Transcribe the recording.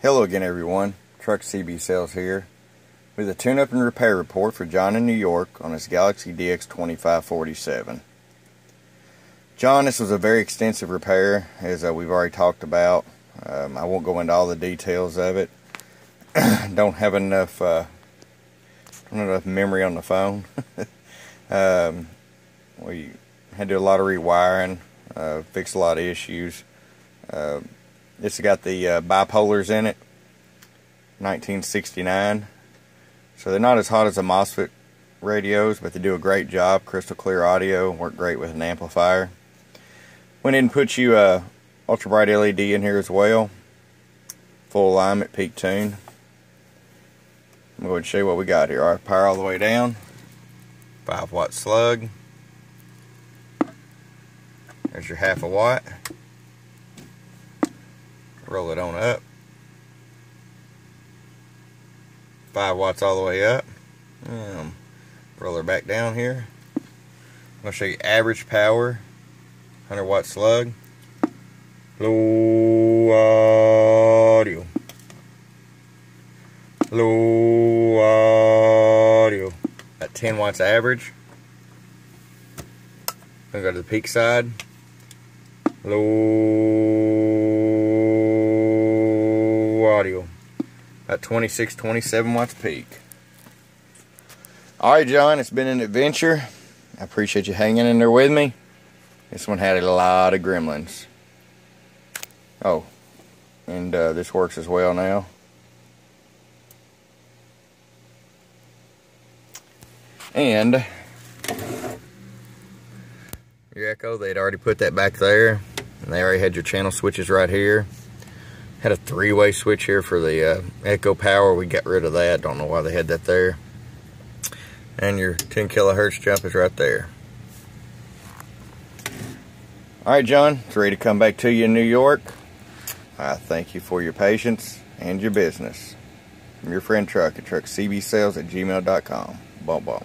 Hello again everyone, Truck CB Sales here with a tune-up and repair report for John in New York on his Galaxy DX 2547. John, this was a very extensive repair as we've already talked about. I won't go into all the details of it. don't have enough memory on the phone. We had to do a lot of rewiring, fix a lot of issues. It's got the bipolars in it, 1969. So they're not as hot as the MOSFET radios, but they do a great job. Crystal clear audio, work great with an amplifier. Went in and put you a ultra bright LED in here as well. Full alignment, peak tune. I'm going to show you what we got here. All right, power all the way down. 5-watt slug. There's your 1/2 watt. Roll it on up. 5 watts all the way up. Roll her back down here. I'm going to show you average power. 100-watt slug. Low audio. Low audio. At 10 watts average. I'm going to go to the peak side. Low audio at 27 watts peak. Alright John, it's been an adventure. I appreciate you hanging in there with me. This one had a lot of gremlins. Oh, and this works as well now. And your echo, they'd already put that back there, and they already had your channel switches right here. Had a 3-way switch here for the echo power. We got rid of that. Don't know why they had that there. And your 10 kilohertz jump is right there. Alright John, it's ready to come back to you in New York. I thank you for your patience and your business. From your friend Truck at truckcbsales@gmail.com. Bum bum.